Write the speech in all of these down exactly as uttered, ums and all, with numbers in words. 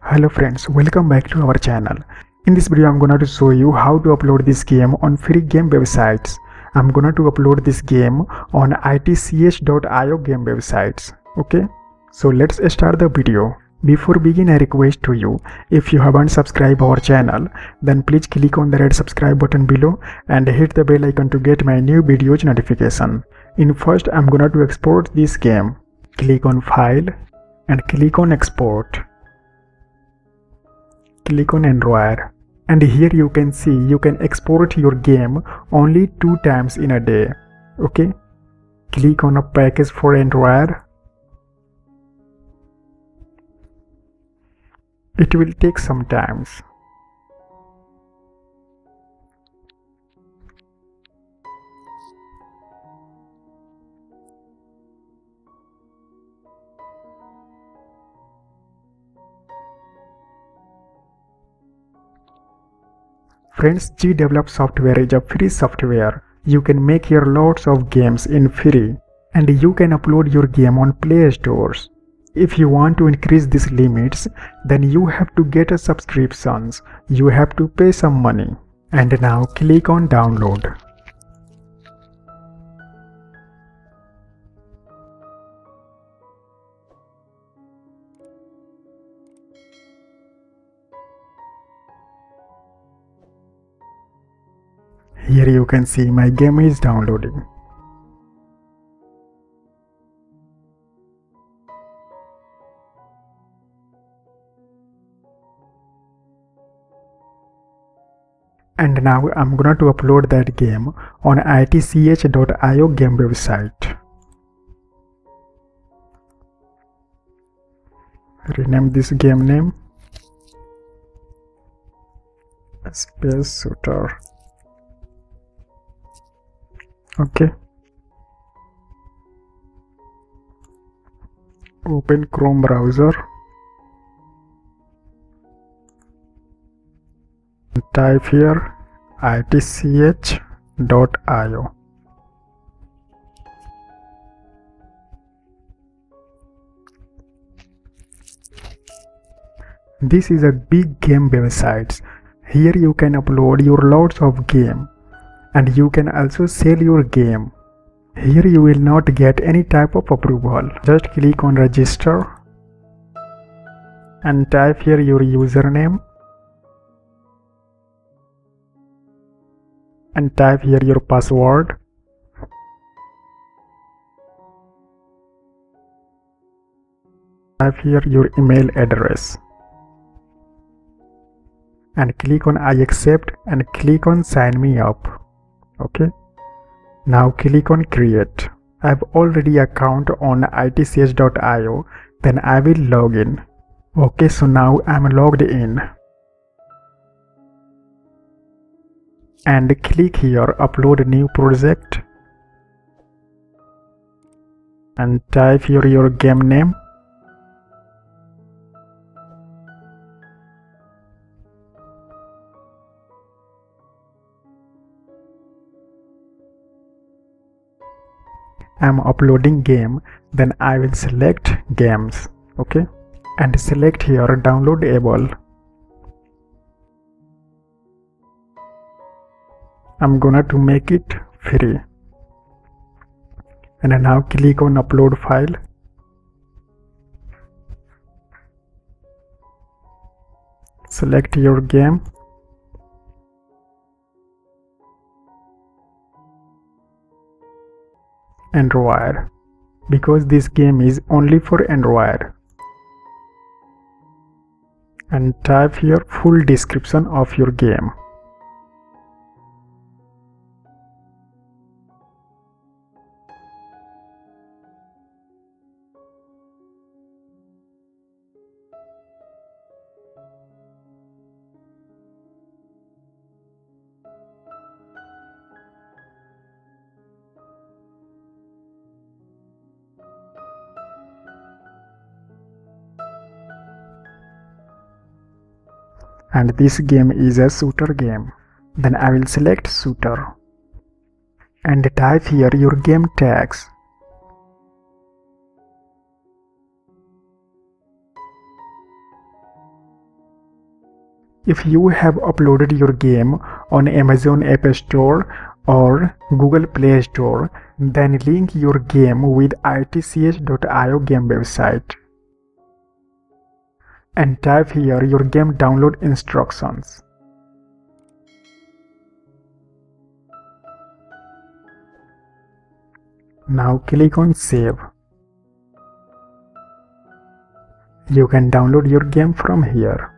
Hello friends, welcome back to our channel. In this video I'm gonna to show you how to upload this game on free game websites. I'm gonna to upload this game on itch dot i o game websites. Okay, so let's start the video. Before begin, I request to you, if you haven't subscribed our channel, then please click on the red subscribe button below and hit the bell icon to get my new videos notification. In first I'm gonna to export this game. Click on file and click on export. Click on Enroyer, and here you can see you can export your game only two times in a day. Okay, click on a package for Enroyer. It will take some time. Friends, GDevelop software is a free software. You can make your lots of games in free, and you can upload your game on Play Stores. If you want to increase these limits, then you have to get a subscriptions. You have to pay some money. And now click on download. Here you can see my game is downloading. And now I'm gonna to upload that game on itch dot i o game website. Rename this game name Space Shooter. Okay, open Chrome browser, type here itch dot i o. This is a big game website. Here you can upload your lots of game. And you can also sell your game. Here you will not get any type of approval. Just click on register and type here your username and type here your password. Type here your email address and click on I accept and click on sign me up. Okay, now click on create. I have already account on itch dot i o, then I will log in. Okay, so now I am logged in. And click here upload new project. And type here your game name. I'm uploading game, then I will select games. Okay, and select here downloadable. I'm gonna to make it free. And now click on upload file. Select your game. Enroyer, because this game is only for Enroyer, and type here full description of your game. And this game is a shooter game. Then I will select shooter. And type here your game tags. If you have uploaded your game on Amazon App Store or Google Play Store, then link your game with itch dot i o game website and type here your game download instructions. Now click on save. You can download your game from here.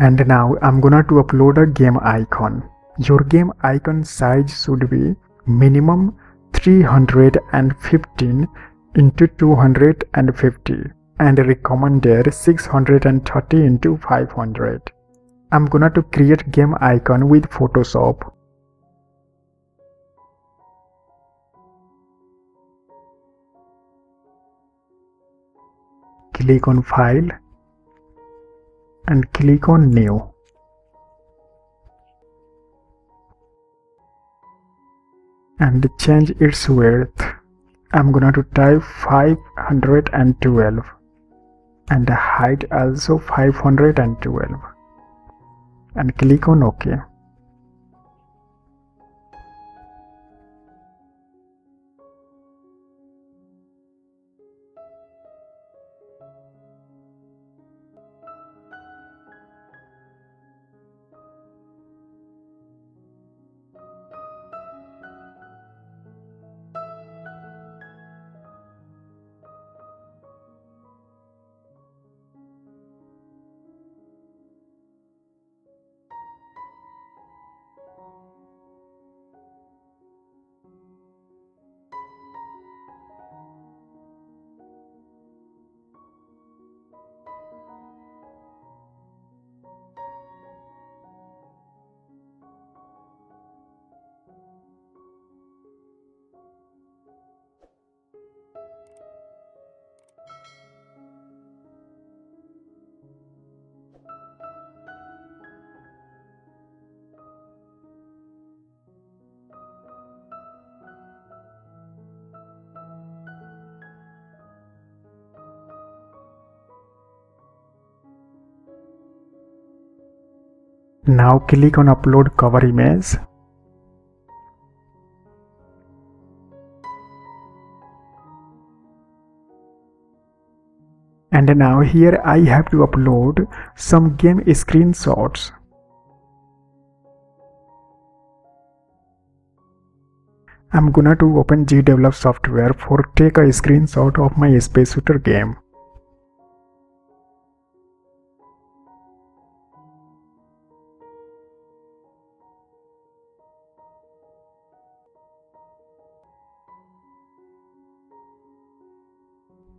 And now I'm gonna to upload a game icon. Your game icon size should be minimum three hundred fifteen into two hundred fifty and recommended six hundred thirty into five hundred. I'm gonna to create game icon with Photoshop. Click on File and click on New. And change its width. I'm gonna to type five hundred twelve and height also five hundred twelve. And click on OK. Now click on upload cover image and now here I have to upload some game screenshots. I'm gonna to open GDevelop software for take a screenshot of my space shooter game.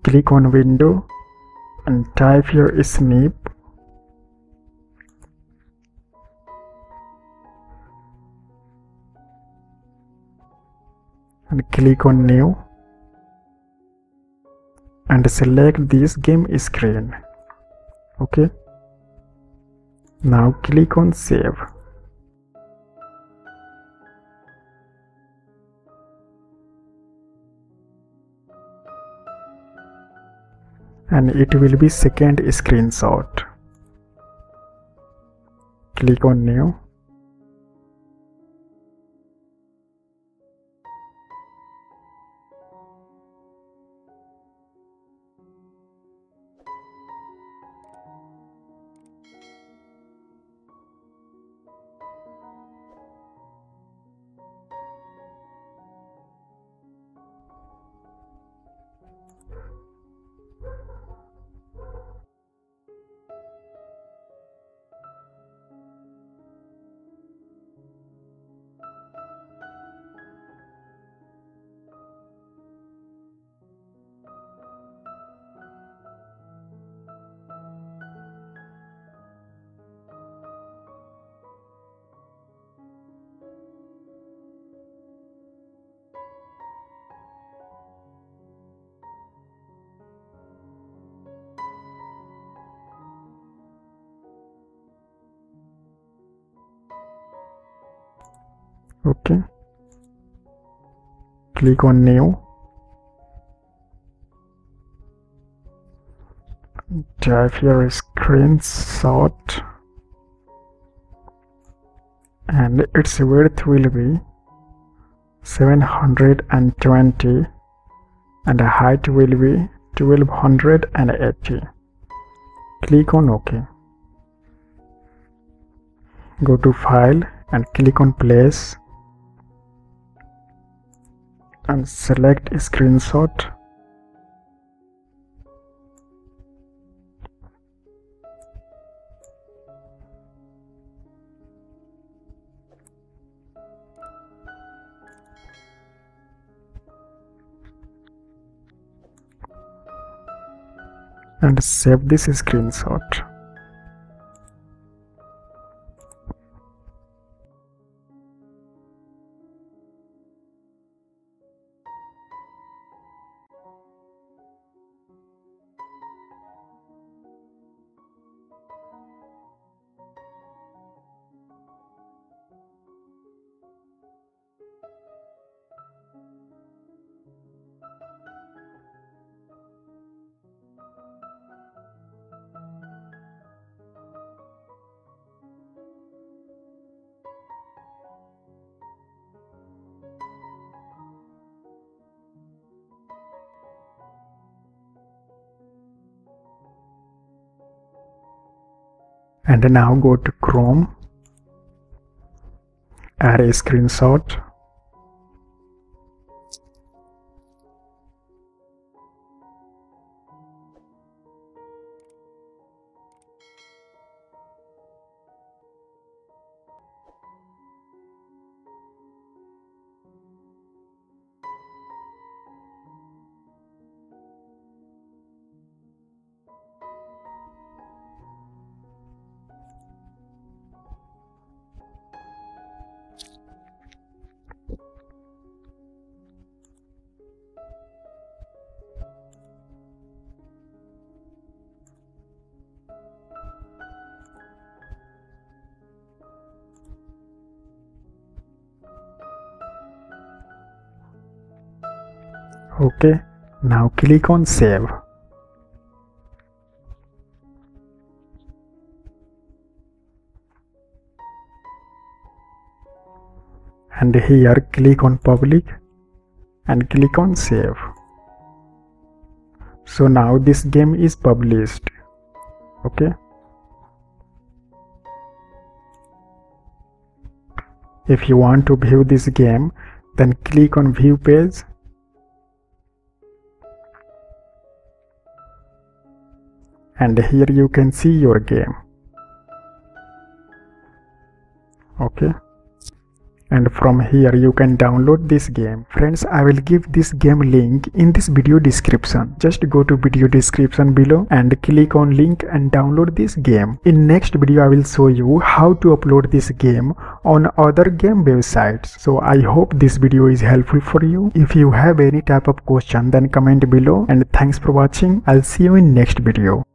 Click on window and type your snip and click on new and select this game screen. Okay. Now click on save. And it will be second screenshot. Click on new. Okay, click on new drive here is screenshot, and its width will be seven hundred twenty and the height will be twelve eighty. Click on OK. Go to File and click on Place and select Screenshot. And save this screenshot. And now go to Chrome, add a screenshot, OK. Now click on Save. And here click on Public and click on Save. So now this game is published. OK. If you want to view this game, then click on View Page. And here you can see your game. Okay. And from here you can download this game. Friends, I will give this game link in this video description. Just go to video description below and click on link and download this game. In next video I will show you how to upload this game on other game websites. So I hope this video is helpful for you. If you have any type of question, then comment below, and thanks for watching. I'll see you in next video.